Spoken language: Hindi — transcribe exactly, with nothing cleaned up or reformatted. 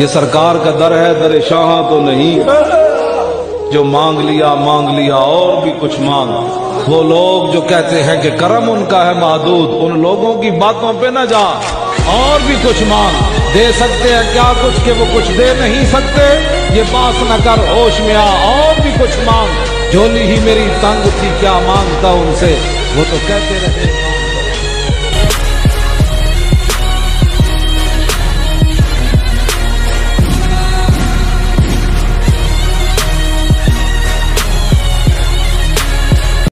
ये सरकार का दर है, दर शाह तो नहीं। जो मांग लिया मांग लिया और भी कुछ मांग। वो लोग जो कहते हैं कि करम उनका है महदूद, उन लोगों की बातों पे न जा, और भी कुछ मांग। दे सकते हैं क्या कुछ के वो कुछ दे नहीं सकते, ये बात न कर, होश में आ, और भी कुछ मांग। झोली ही मेरी तंग थी क्या मांगता उनसे, वो तो कहते रहे।